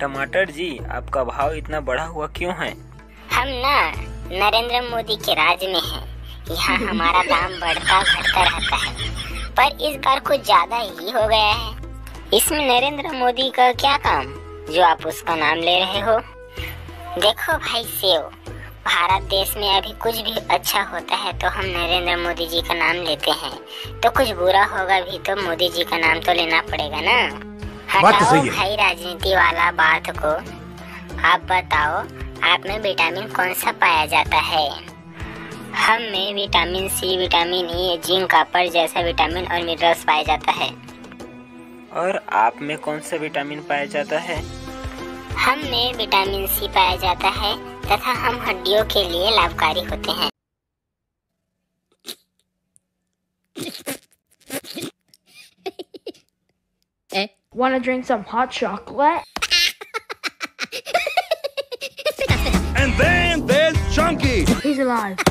टमाटर जी, आपका भाव इतना बढ़ा हुआ क्यों है? हम ना नरेंद्र मोदी के राज में हैं। यहाँ हमारा दाम बढ़ता घटता रहता है, पर इस बार कुछ ज्यादा ही हो गया है। इसमें नरेंद्र मोदी का क्या काम जो आप उसका नाम ले रहे हो? देखो भाई सेव, भारत देश में अभी कुछ भी अच्छा होता है तो हम नरेंद्र मोदी जी का नाम लेते हैं, तो कुछ बुरा होगा भी तो मोदी जी का नाम तो लेना पड़ेगा ना। हटाओ भाई राजनीति वाला बात को, आप बताओ आप में विटामिन कौन सा पाया जाता है? हम में vitamin C, vitamin E, zinc, copper जैसा विटामिन और मिनरल्स पाया जाता है। और आप में कौन सा विटामिन पाया जाता है? हम में विटामिन सी पाया जाता है तथा हम हड्डियों के लिए लाभकारी होते हैं। Wanna drink some hot chocolate? And then there's Chunky. He's alive.